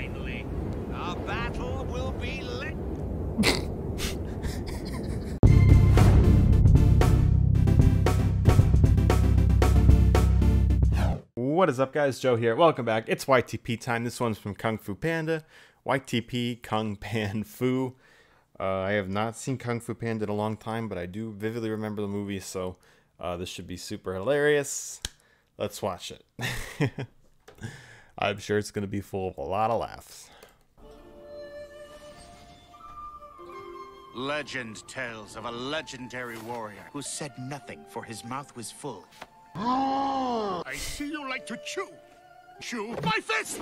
finally. Our battle will be lit. What is up, guys? Joe here. Welcome back. It's YTP time. This one's from Kung Fu Panda. YTP Kung Pan Fu. I have not seen Kung Fu Panda in a long time, but I do vividly remember the movie, so this should be super hilarious. Let's watch it. I'm sure it's going to be full of a lot of laughs. Legend tells of a legendary warrior who said nothing, for his mouth was full. I see you like to chew. Chew my fist!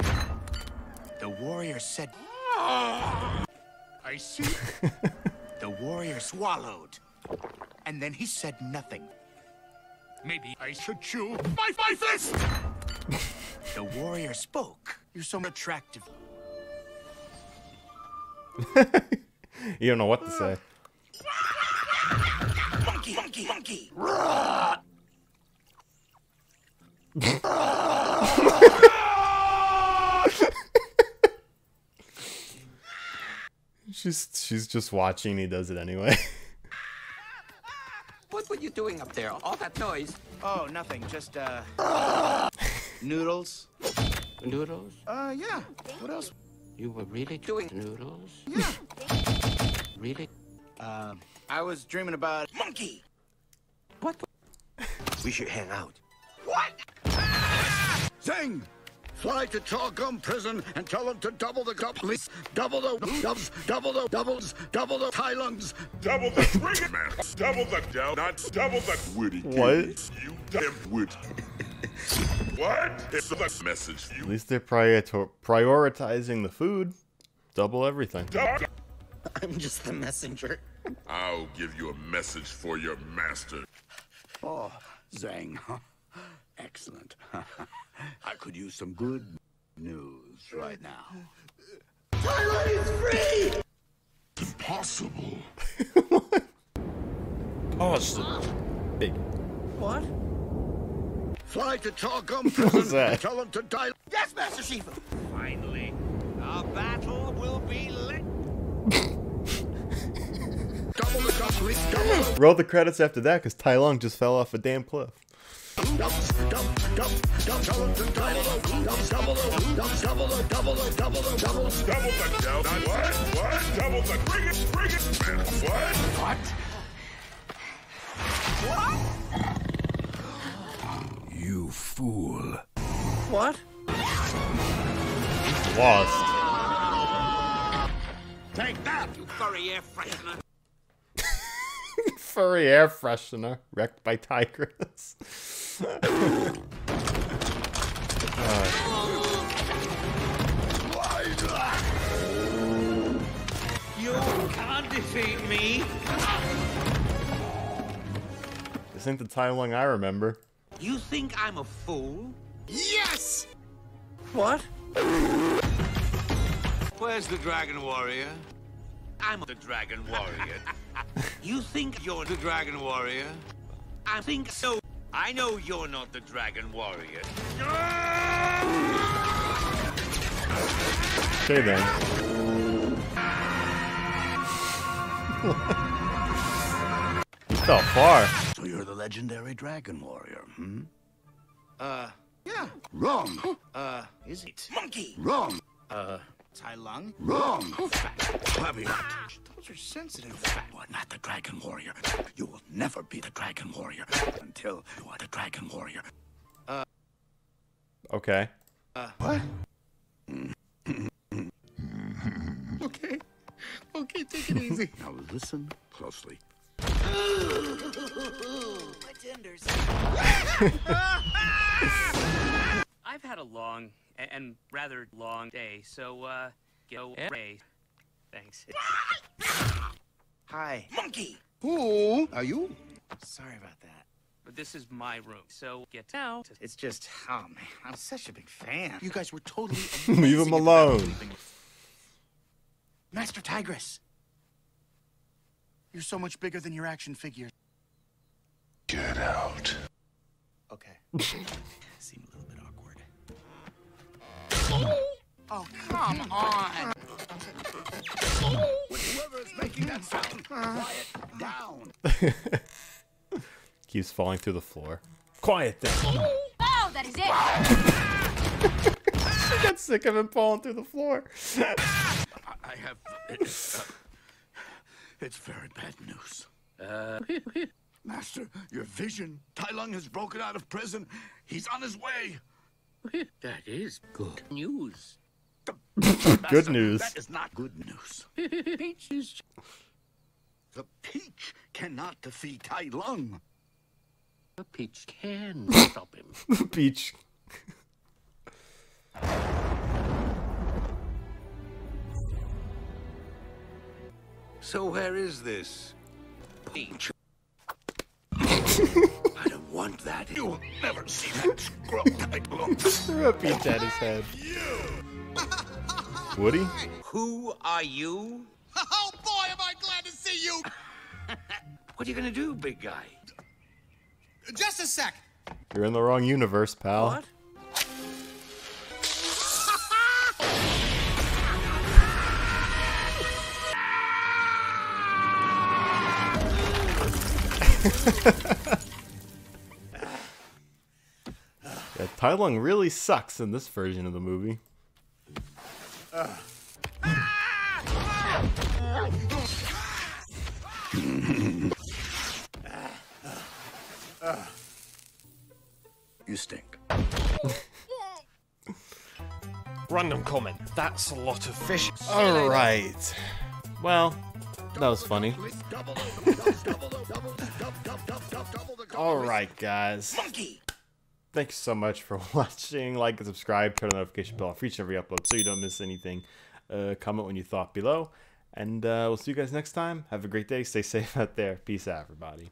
The warrior said... I see... The warrior swallowed. And then he said nothing. Maybe I should chew my fist! The warrior spoke. You're so attractive. You don't know what to say. Monkey, monkey, monkey! she's just watching. He does it anyway. What were you doing up there? All that noise? Oh, nothing. Just noodles. Noodles? Yeah. What else? You were really doing noodles? Yeah. Really? I was dreaming about monkey. What? We should hang out. What? Zing! Fly to Chorh-Gom Prison and tell them to double the doubles, double the doves, double the doubles, double the Tai Lungs, double the friggin' man, double the donuts, double the witty. What? You damn witty. What? It's the message. At least they're prioritizing the food. Double everything. I'm just the messenger. I'll give you a message for your master. Oh, Zang, huh? Excellent. I could use some good news right now. Tyler is free! Impossible. What? Oh, it's the big. What? Fly to Chorh-Gom Prison and tell him to die. Yes, Master Shifu! Finally, our battle will be lit. Roll the credits after that, because Tai Lung just fell off a damn cliff. What? You fool. What? Lost. Take that, you furry air freshener. Furry air freshener wrecked by tigers. You can't defeat me. This ain't the Tai Lung I remember. You think I'm a fool? Yes. What? Where's the Dragon Warrior? I'm the Dragon Warrior. You think you're the Dragon Warrior? I think so. I know you're not the Dragon Warrior. Okay then. So far. So you're the legendary Dragon Warrior, hmm? Yeah. Wrong. Is it? Monkey. Wrong. Tai Lung? Wrong! Fat Those are sensitive. Fat. You are not the Dragon Warrior. You will never be the Dragon Warrior until you are the Dragon Warrior. Okay. What? Okay. Okay, take it easy. Now listen closely. My tenders. I've had a long... and rather long day, so, go away. Thanks. Hi. Monkey! Who are you? Sorry about that. But this is my room, so get out. It's just, oh man, I'm such a big fan. You guys were totally leave him alone. Master Tigress. You're so much bigger than your action figure. Get out. Okay. Seemed a little bit awkward. Oh, come on! Whoever's making that sound, quiet down! Keeps falling through the floor. Quiet down! Oh, that is it! I got sick of him falling through the floor. I have... it's very bad news. Master, your vision. Tai Lung has broken out of prison. He's on his way. That is good news. Master, good news. That is not good news. The peach cannot defeat Tai Lung. The peach can stop him. The peach. So where is this peach? I don't want that. You will never see that scrub. I threw a peach at his head. Woody? Who are you? Oh boy, am I glad to see you! What are you gonna do, big guy? Just a sec. You're in the wrong universe, pal. What? Yeah, Tai Lung really sucks in this version of the movie. You stink. Random comment. That's a lot of fish. All right. Well, that was funny. Alright guys, thanks so much for watching. Like and subscribe, turn on the notification bell for each and every upload so you don't miss anything. Comment when you thought below, and we'll see you guys next time. Have a great day, stay safe out there, peace out everybody.